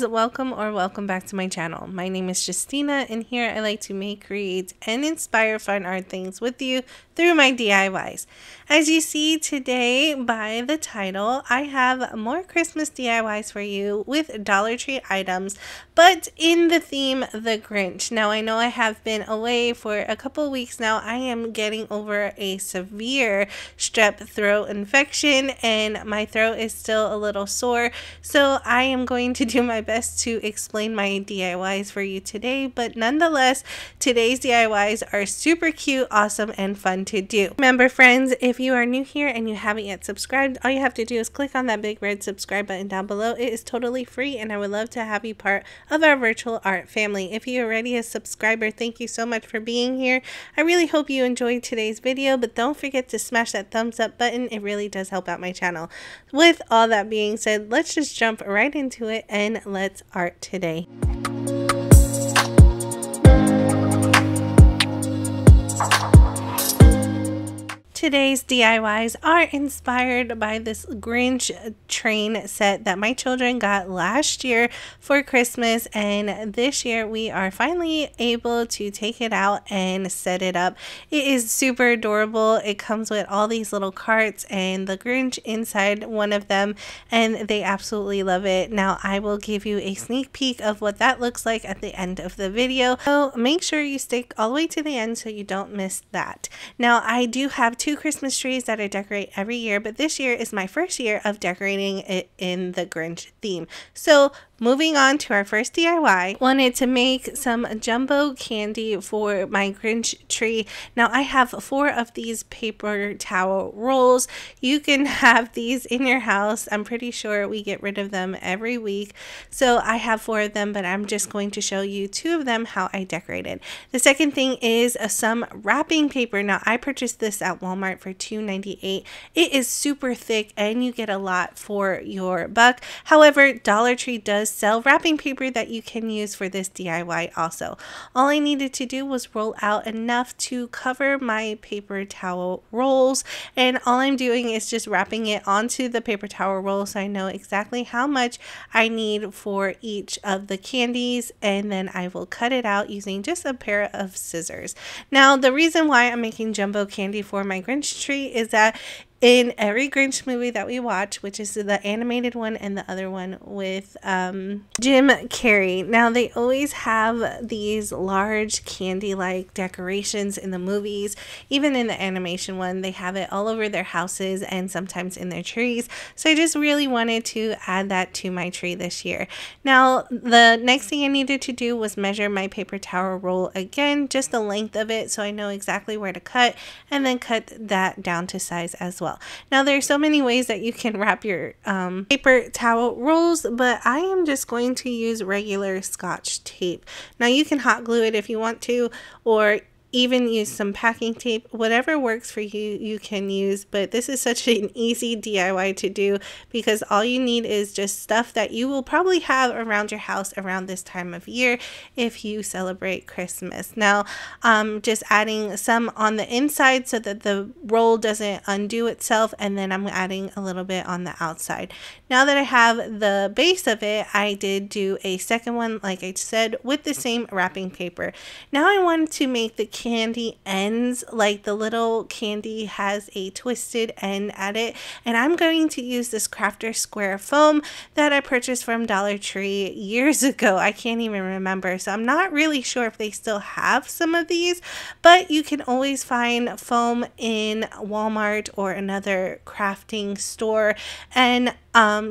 guys, welcome back to my channel. My name is Justina, and here I like to make, create, and inspire fun art things with you through my DIYs. As you see today by the title, I have more Christmas DIYs for you with Dollar Tree items, but in the theme The Grinch. Now, I know I have been away for a couple weeks now. I am getting over a severe strep throat infection, and my throat is still a little sore, so I am going to do my best to explain my DIYs for you today, but nonetheless, today's DIYs are super cute, awesome, and fun to do. Remember, friends, if you are new here and you haven't yet subscribed, all you have to do is click on that big red subscribe button down below. It is totally free, and I would love to have you part of our virtual art family. If you're already a subscriber, thank you so much for being here. I really hope you enjoyed today's video, but don't forget to smash that thumbs up button. It really does help out my channel. With all that being said, let's just jump right into it and let's art today. Today's DIYs are inspired by this Grinch train set that my children got last year for Christmas, and this year we are finally able to take it out and set it up. It is super adorable. It comes with all these little carts and the Grinch inside one of them, and they absolutely love it. Now, I will give you a sneak peek of what that looks like at the end of the video, so make sure you stick all the way to the end so you don't miss that. Now, I do have two Christmas trees that I decorate every year, but this year is my first year of decorating it in the Grinch theme. So moving on to our first DIY, wanted to make some jumbo candy for my Grinch tree. Now, I have 4 of these paper towel rolls. You can have these in your house. I'm pretty sure we get rid of them every week. So I have 4 of them, but I'm just going to show you 2 of them how I decorated. The second thing is some wrapping paper. Now, I purchased this at Walmart for $2.98. It is super thick and you get a lot for your buck. However, Dollar Tree does sell wrapping paper that you can use for this DIY also. All I needed to do was roll out enough to cover my paper towel rolls, and all I'm doing is just wrapping it onto the paper towel roll so I know exactly how much I need for each of the candies, and then I will cut it out using just a pair of scissors. Now, the reason why I'm making jumbo candy for my Grinch tree is that in every Grinch movie that we watch, which is the animated one and the other one with Jim Carrey, now they always have these large candy-like decorations in the movies. Even in the animation one, they have it all over their houses and sometimes in their trees. So I just really wanted to add that to my tree this year. Now, the next thing I needed to do was measure my paper towel roll again, just the length of it, so I know exactly where to cut, and then cut that down to size as well. Now, there's so many ways that you can wrap your paper towel rolls, but I am just going to use regular Scotch tape. Now, you can hot glue it if you want to, or even use some packing tape. Whatever works for you, you can use, but this is such an easy DIY to do because all you need is just stuff that you will probably have around your house around this time of year if you celebrate Christmas. Now, just adding some on the inside so that the roll doesn't undo itself, and then I'm adding a little bit on the outside. Now that I have the base of it, I did do a second one, like I said, with the same wrapping paper. Now I wanted to make the candy ends, like the little candy has a twisted end at it, and I'm going to use this Crafter Square foam that I purchased from Dollar Tree years ago. I can't even remember, so I'm not really sure if they still have some of these, but you can always find foam in Walmart or another crafting store and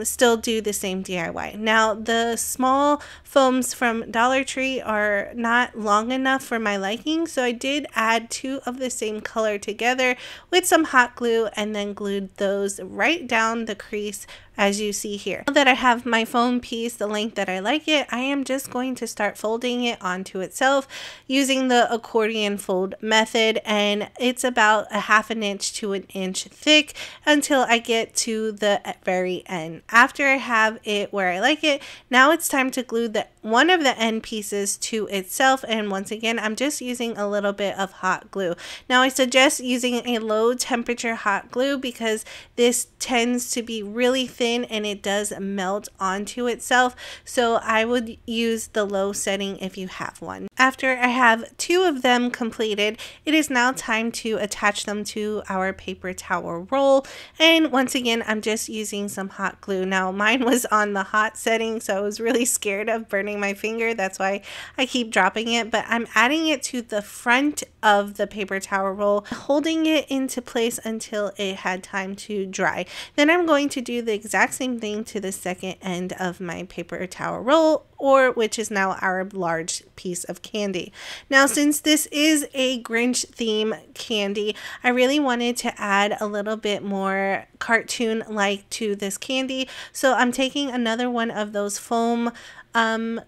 still do the same DIY. Now, the small foams from Dollar Tree are not long enough for my liking, so I did add 2 of the same color together with some hot glue and then glued those right down the crease as you see here. Now that I have my foam piece the length that I like it, I am just going to start folding it onto itself using the accordion fold method, and it's about a 1/2 inch to 1 inch thick until I get to the very end. After I have it where I like it, now it's time to glue the one of the end pieces to itself, and once again I'm just using a little bit of hot glue. Now, I suggest using a low temperature hot glue because this tends to be really thin in and it does melt onto itself, so I would use the low setting if you have one. After I have two of them completed, it is now time to attach them to our paper towel roll, and once again I'm just using some hot glue. Now mine was on the hot setting, so I was really scared of burning my finger, that's why I keep dropping it, but I'm adding it to the front of the paper towel roll, holding it into place until it had time to dry. Then I'm going to do the exact same thing to the second end of my paper towel roll, or which is now our large piece of candy. Now, since this is a Grinch theme candy, I really wanted to add a little bit more cartoon like to this candy, so I'm taking another one of those foam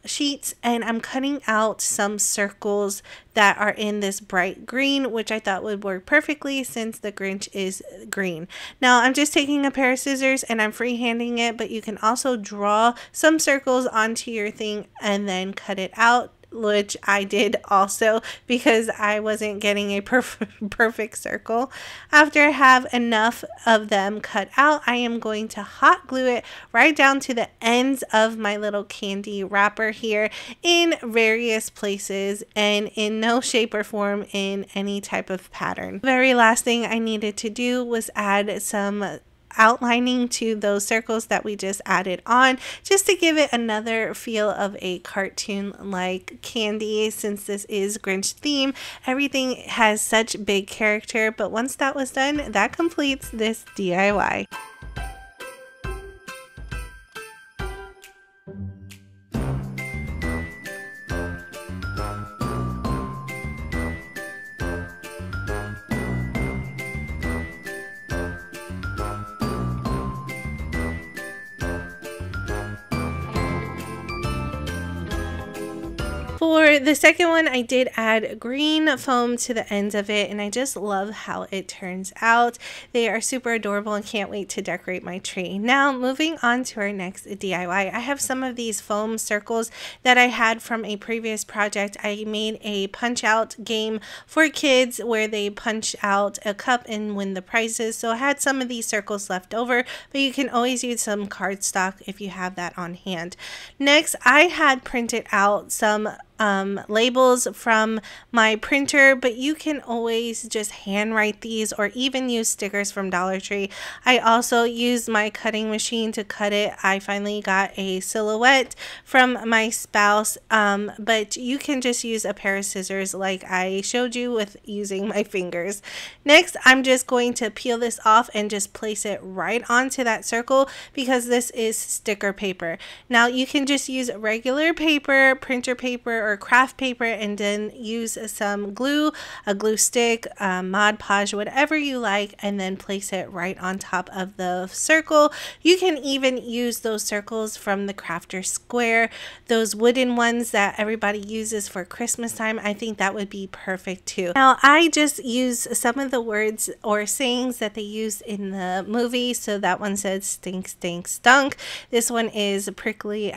sheets and I'm cutting out some circles that are in this bright green, which I thought would work perfectly since the Grinch is green. Now I'm just taking a pair of scissors and I'm freehanding it, but you can also draw some circles onto your thing and then cut it out, which I did also because I wasn't getting a perfect circle. After I have enough of them cut out, I am going to hot glue it right down to the ends of my little candy wrapper here in various places and in no shape or form in any type of pattern. The very last thing I needed to do was add some outlining to those circles that we just added on, just to give it another feel of a cartoon like candy. Since this is Grinch theme, everything has such big character, but once that was done, that completes this DIY. For the second one, I did add green foam to the ends of it, and I just love how it turns out. They are super adorable and can't wait to decorate my tree. Now, moving on to our next DIY. I have some of these foam circles that I had from a previous project. I made a punch-out game for kids where they punch out a cup and win the prizes, so I had some of these circles left over, but you can always use some cardstock if you have that on hand. Next, I had printed out some labels from my printer, but you can always just handwrite these or even use stickers from Dollar Tree. I also used my cutting machine to cut it. I finally got a Silhouette from my spouse, but you can just use a pair of scissors like I showed you with using my fingers. Next, I'm just going to peel this off and just place it right onto that circle because this is sticker paper. Now you can just use regular paper, printer paper, or craft paper, and then use some glue, a glue stick, Mod Podge, whatever you like, and then place it right on top of the circle. You can even use those circles from the Crafter Square, those wooden ones that everybody uses for Christmas time. I think that would be perfect too. Now I just use some of the words or sayings that they used in the movie. So that one said stink, stink, stunk. This one is prickly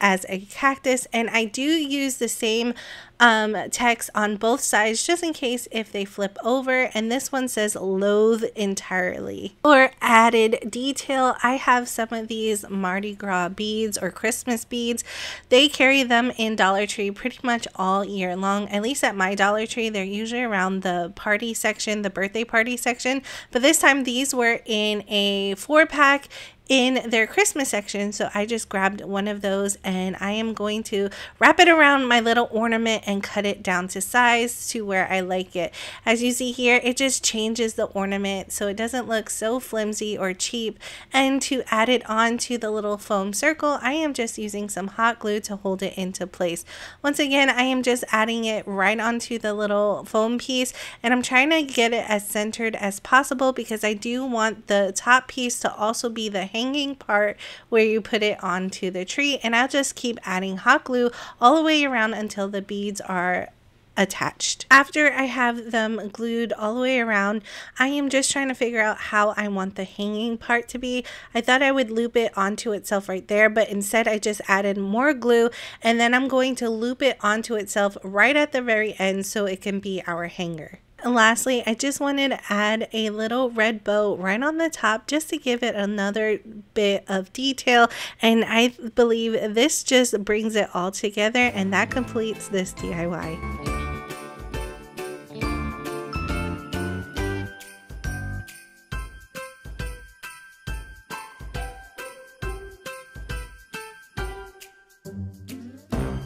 as a cactus, and I do use the same text on both sides just in case if they flip over, and this one says loathe entirely. For added detail, I have some of these Mardi Gras beads or Christmas beads. They carry them in Dollar Tree pretty much all year long, at least at my Dollar Tree. They're usually around the party section, the birthday party section, but this time these were in a 4-pack in their Christmas section, so I just grabbed one of those and I am going to wrap it around my little ornament and cut it down to size to where I like it. As you see here, it just changes the ornament so it doesn't look so flimsy or cheap, and to add it on to the little foam circle, I am just using some hot glue to hold it into place. Once again, I am just adding it right onto the little foam piece, and I'm trying to get it as centered as possible because I do want the top piece to also be the hanging part where you put it onto the tree, and I'll just keep adding hot glue all the way around until the beads are attached. After I have them glued all the way around, I am just trying to figure out how I want the hanging part to be. I thought I would loop it onto itself right there, but instead I just added more glue, and then I'm going to loop it onto itself right at the very end so it can be our hanger. Lastly, I just wanted to add a little red bow right on the top just to give it another bit of detail, and I believe this just brings it all together, and that completes this DIY.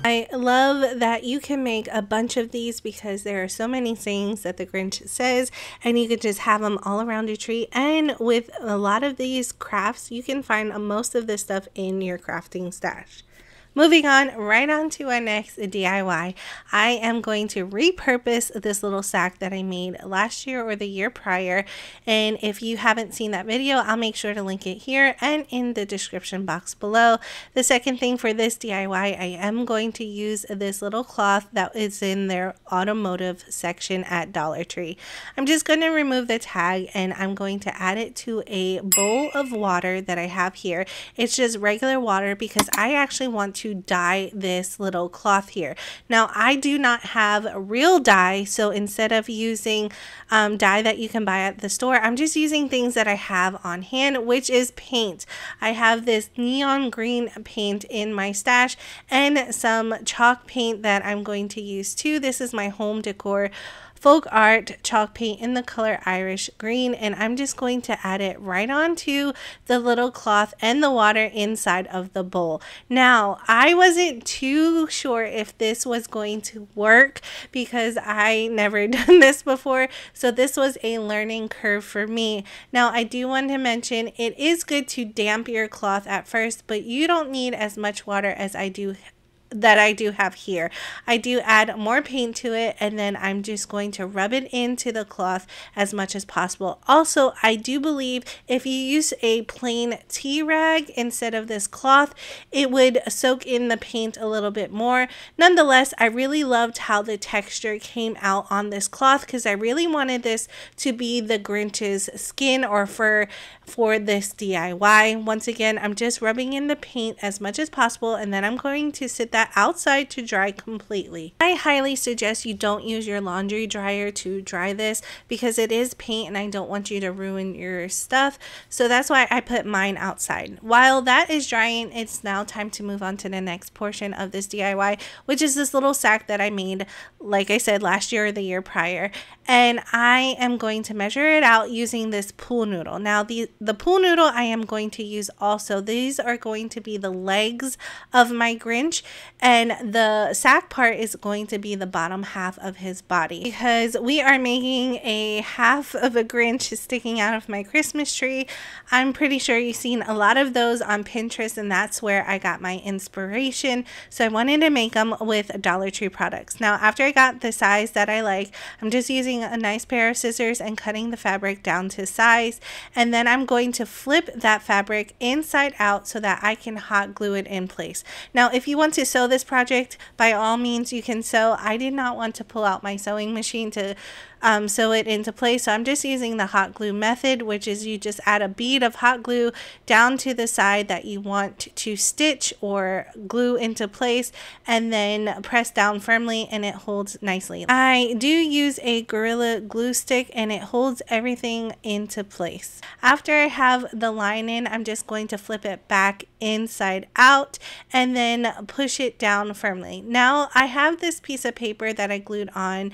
I love that you can make a bunch of these because there are so many things that the Grinch says, and you could just have them all around your tree. And with a lot of these crafts, you can find most of this stuff in your crafting stash. Moving on, right on to our next DIY. I am going to repurpose this little sack that I made last year or the year prior. And if you haven't seen that video, I'll make sure to link it here and in the description box below. The second thing for this DIY, I am going to use this little cloth that is in their automotive section at Dollar Tree. I'm just going to remove the tag and I'm going to add it to a bowl of water that I have here. It's just regular water because I actually want to dye this little cloth here. Now I do not have real dye, so instead of using dye that you can buy at the store, I'm just using things that I have on hand, which is paint. I have this neon green paint in my stash and some chalk paint that I'm going to use too. This is my home decor Folk Art chalk paint in the color Irish green, and I'm just going to add it right onto the little cloth and the water inside of the bowl. Now, I wasn't too sure if this was going to work because I never done this before, so this was a learning curve for me. Now, I do want to mention it is good to damp your cloth at first, but you don't need as much water as I do have here. I do add more paint to it, and then I'm just going to rub it into the cloth as much as possible. Also, I do believe if you use a plain tea rag instead of this cloth, it would soak in the paint a little bit more. Nonetheless, I really loved how the texture came out on this cloth because I really wanted this to be the Grinch's skin or fur for this DIY. Once again, I'm just rubbing in the paint as much as possible, and then I'm going to sit that outside to dry completely. I highly suggest you don't use your laundry dryer to dry this because it is paint and I don't want you to ruin your stuff, so that's why I put mine outside. While that is drying, it's now time to move on to the next portion of this DIY, which is this little sack that I made, like I said, last year or the year prior, and I am going to measure it out using this pool noodle. Now the pool noodle I am going to use also. These are going to be the legs of my Grinch, and the sack part is going to be the bottom half of his body because we are making a half of a Grinch sticking out of my Christmas tree. I'm pretty sure you've seen a lot of those on Pinterest, and that's where I got my inspiration. So I wanted to make them with Dollar Tree products. Now, after I got the size that I like, I'm just using a nice pair of scissors and cutting the fabric down to size. And then I'm going to flip that fabric inside out so that I can hot glue it in place. Now, if you want to sew this project, by all means you can sew. I did not want to pull out my sewing machine to sew it into place, so I'm just using the hot glue method, which is you just add a bead of hot glue down to the side that you want to stitch or glue into place, and then press down firmly and it holds nicely. I do use a Gorilla Glue stick and it holds everything into place. After I have the line in, I'm just going to flip it back inside out and then push it down firmly. Now I have this piece of paper that I glued on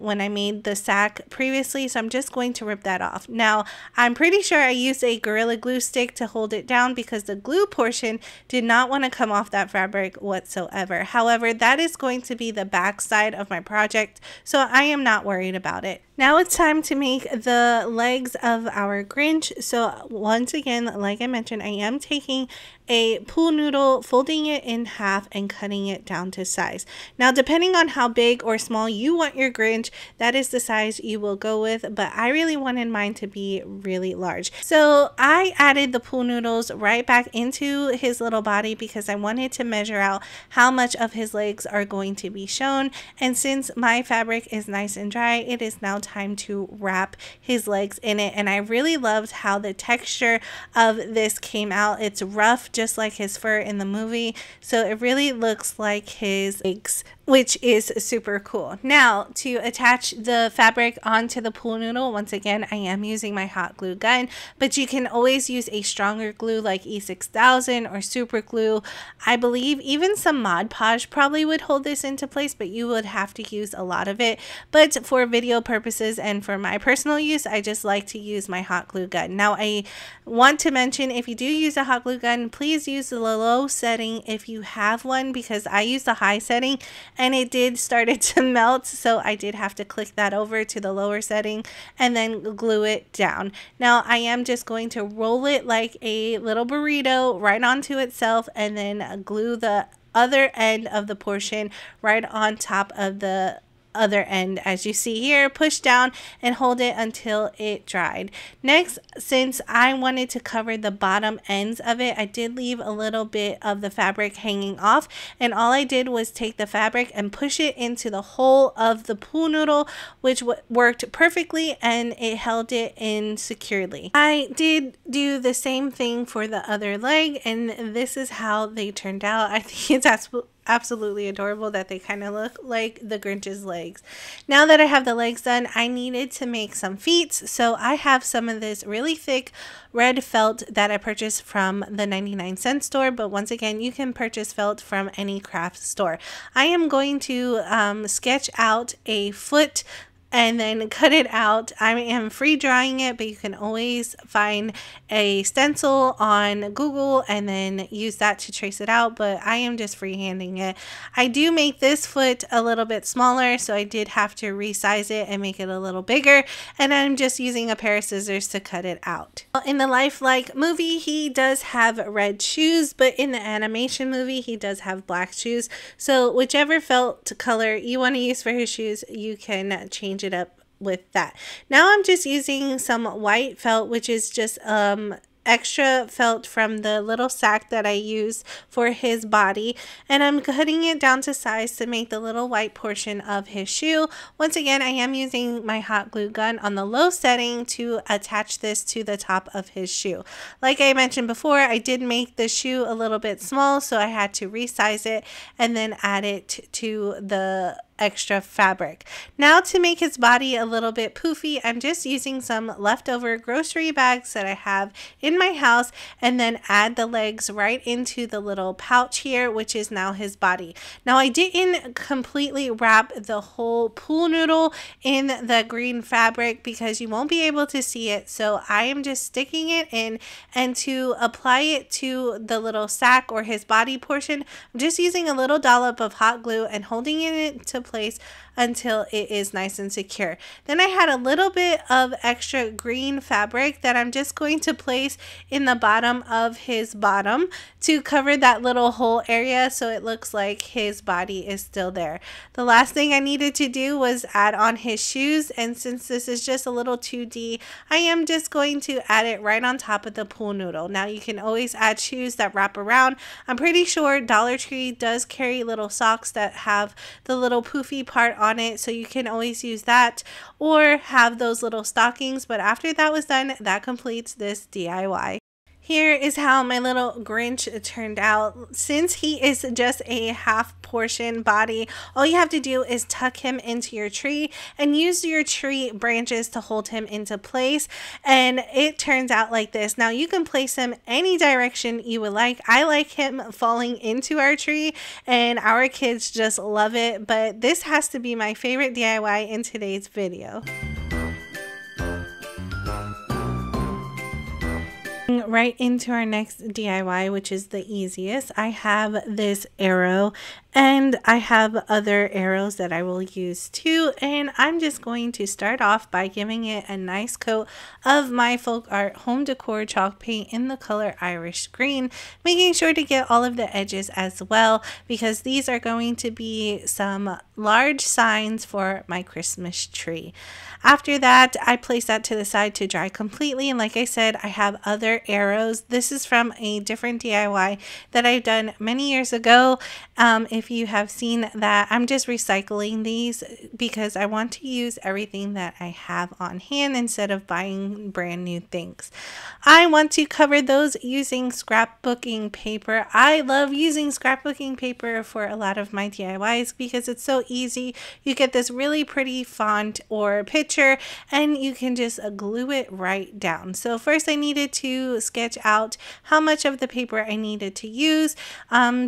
when I made the sack previously, so I'm just going to rip that off. Now I'm pretty sure I used a Gorilla Glue stick to hold it down because the glue portion did not want to come off that fabric whatsoever. However, that is going to be the back side of my project, so I am not worried about it. Now it's time to make the legs of our Grinch. So once again, like I mentioned, I am taking a pool noodle, folding it in half and cutting it down to size. Now, depending on how big or small you want your Grinch, that is the size you will go with, but I really wanted mine to be really large. So I added the pool noodles right back into his little body because I wanted to measure out how much of his legs are going to be shown. And since my fabric is nice and dry, it is now time to wrap his legs in it, and I really loved how the texture of this came out. It's rough, just like his fur in the movie, so it really looks like his legs which is super cool. Now, to attach the fabric onto the pool noodle, once again, I am using my hot glue gun, but you can always use a stronger glue like E6000 or super glue. I believe even some Mod Podge probably would hold this into place, but you would have to use a lot of it. But for video purposes and for my personal use, I just like to use my hot glue gun. Now, I want to mention, if you do use a hot glue gun, please use the low setting if you have one, because I use the high setting and it did started to melt, so I did have to click that over to the lower setting and then glue it down. Now I am just going to roll it like a little burrito right onto itself and then glue the other end of the portion right on top of the other end, as you see here. Push down and hold it until it dried. Next, since I wanted to cover the bottom ends of it, I did leave a little bit of the fabric hanging off, and all I did was take the fabric and push it into the hole of the pool noodle, which worked perfectly, and it held it in securely. I did do the same thing for the other leg, and this is how they turned out. I think it's absolutely adorable that they kind of look like the Grinch's legs. Now that I have the legs done, I needed to make some feet, so I have some of this really thick red felt that I purchased from the 99-cent store, but once again, you can purchase felt from any craft store. I am going to sketch out a foot and then cut it out. I am free drawing it, but you can always find a stencil on Google and then use that to trace it out, but I am just freehanding it. I do make this foot a little bit smaller, so I did have to resize it and make it a little bigger, and I'm just using a pair of scissors to cut it out. In the lifelike movie, he does have red shoes, but in the animation movie, he does have black shoes. So whichever felt color you want to use for his shoes, you can change it up with that. Now I'm just using some white felt, which is just extra felt from the little sack that I use for his body, and I'm cutting it down to size to make the little white portion of his shoe. Once again, I am using my hot glue gun on the low setting to attach this to the top of his shoe. Like I mentioned before, I did make the shoe a little bit small, so I had to resize it and then add it to the extra fabric. Now to make his body a little bit poofy, I'm just using some leftover grocery bags that I have in my house, and then add the legs right into the little pouch here, which is now his body. Now I didn't completely wrap the whole pool noodle in the green fabric because you won't be able to see it, so I am just sticking it in, and to apply it to the little sack or his body portion, I'm just using a little dollop of hot glue and holding it to place until it is nice and secure. Then I had a little bit of extra green fabric that I'm just going to place in the bottom of his bottom to cover that little hole area, so it looks like his body is still there. The last thing I needed to do was add on his shoes, and since this is just a little 2D, I am just going to add it right on top of the pool noodle. Now you can always add shoes that wrap around. I'm pretty sure Dollar Tree does carry little socks that have the little poofy part on it, so you can always use that or have those little stockings. But after that was done, that completes this DIY. Here is how my little Grinch turned out. Since he is just a half portion body, all you have to do is tuck him into your tree and use your tree branches to hold him into place, and it turns out like this. Now you can place him any direction you would like. I like him falling into our tree, and our kids just love it, but this has to be my favorite DIY in today's video. Right into our next DIY, which is the easiest. I have this arrow, and I have other arrows that I will use too, and I'm just going to start off by giving it a nice coat of my Folk Art home decor chalk paint in the color Irish green, making sure to get all of the edges as well, because these are going to be some large signs for my Christmas tree. After that, I place that to the side to dry completely, and like I said, I have other arrows arrows. This is from a different DIY that I've done many years ago. If you have seen that, I'm just recycling these because I want to use everything that I have on hand instead of buying brand new things. I want to cover those using scrapbooking paper. I love using scrapbooking paper for a lot of my DIYs because it's so easy. You get this really pretty font or picture and you can just glue it right down. So first I needed to sketch out how much of the paper I needed to use,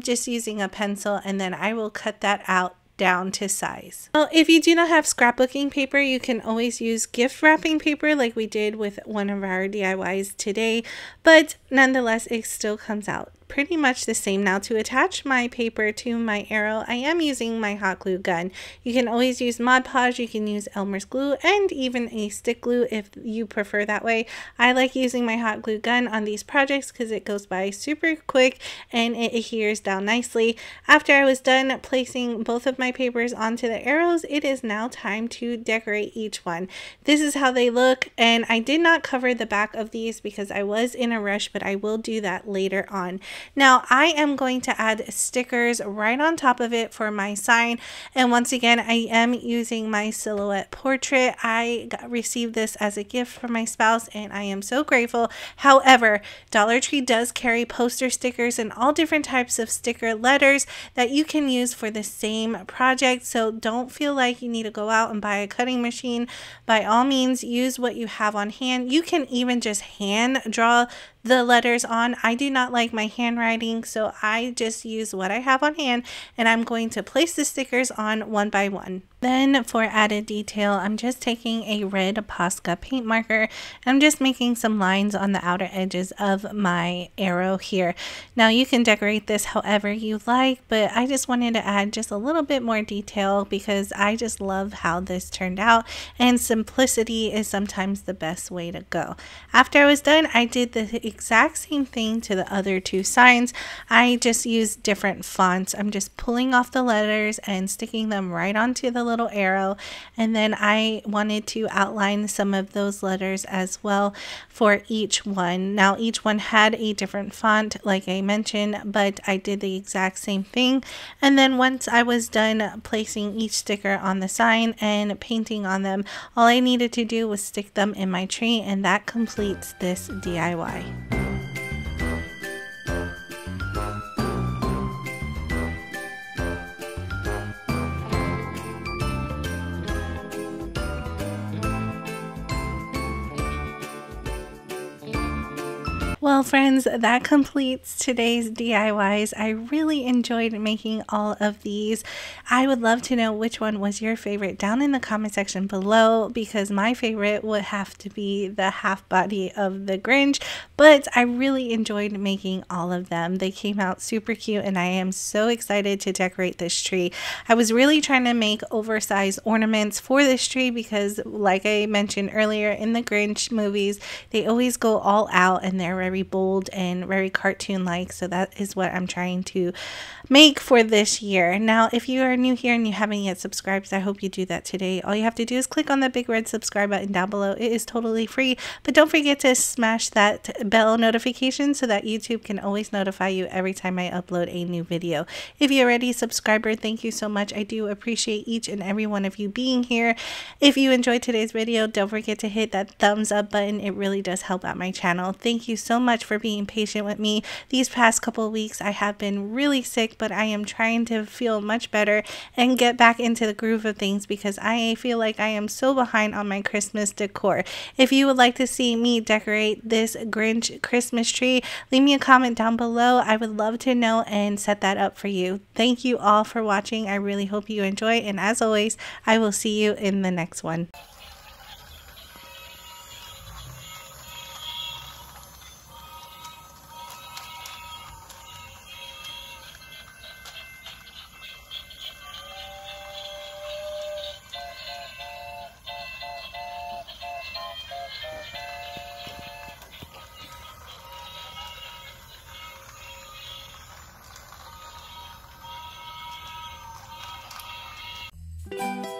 just using a pencil, and then I will cut that out down to size. Well, if you do not have scrapbooking paper, you can always use gift wrapping paper like we did with one of our DIYs today, but nonetheless it still comes out pretty much the same. Now, to attach my paper to my arrow, I am using my hot glue gun. You can always use Mod Podge, you can use Elmer's glue, and even a stick glue if you prefer that way. I like using my hot glue gun on these projects because it goes by super quick and it adheres down nicely. After I was done placing both of my papers onto the arrows, it is now time to decorate each one. This is how they look, and I did not cover the back of these because I was in a rush, but I will do that later on. Now I am going to add stickers right on top of it for my sign, and once again I am using my Silhouette portrait. I received this as a gift from my spouse and I am so grateful. However, Dollar Tree does carry poster stickers and all different types of sticker letters that you can use for the same project, so don't feel like you need to go out and buy a cutting machine. By all means, use what you have on hand. You can even just hand draw the letters on. I do not like my handwriting, so I just use what I have on hand, and I'm going to place the stickers on one by one. Then for added detail, I'm just taking a red Posca paint marker. I'm just making some lines on the outer edges of my arrow here. Now you can decorate this however you like, but I just wanted to add just a little bit more detail because I just love how this turned out, and simplicity is sometimes the best way to go. After I was done, I did the exact same thing to the other two signs. I just used different fonts. I'm just pulling off the letters and sticking them right onto the little arrow, and then I wanted to outline some of those letters as well for each one. Now each one had a different font like I mentioned, but I did the exact same thing, and then once I was done placing each sticker on the sign and painting on them, all I needed to do was stick them in my tree, and that completes this DIY. Well friends, that completes today's DIYs. I really enjoyed making all of these. I would love to know which one was your favorite down in the comment section below, because my favorite would have to be the half body of the Grinch, but I really enjoyed making all of them. They came out super cute and I am so excited to decorate this tree. I was really trying to make oversized ornaments for this tree because, like I mentioned earlier, in the Grinch movies, they always go all out and they're very bold and very cartoon like, so that is what I'm trying to make for this year. Now if you are new here and you haven't yet subscribed, I hope you do that today. All you have to do is click on the big red subscribe button down below. It is totally free, but don't forget to smash that bell notification so that YouTube can always notify you every time I upload a new video. If you're already a subscriber, thank you so much. I do appreciate each and every one of you being here. If you enjoyed today's video, don't forget to hit that thumbs up button. It really does help out my channel. Thank you so much for being patient with me. These past couple of weeks I have been really sick, but I am trying to feel much better and get back into the groove of things because I feel like I am so behind on my Christmas decor. If you would like to see me decorate this Grinch Christmas tree, leave me a comment down below. I would love to know and set that up for you. Thank you all for watching. I really hope you enjoy, and as always, I will see you in the next one. Music.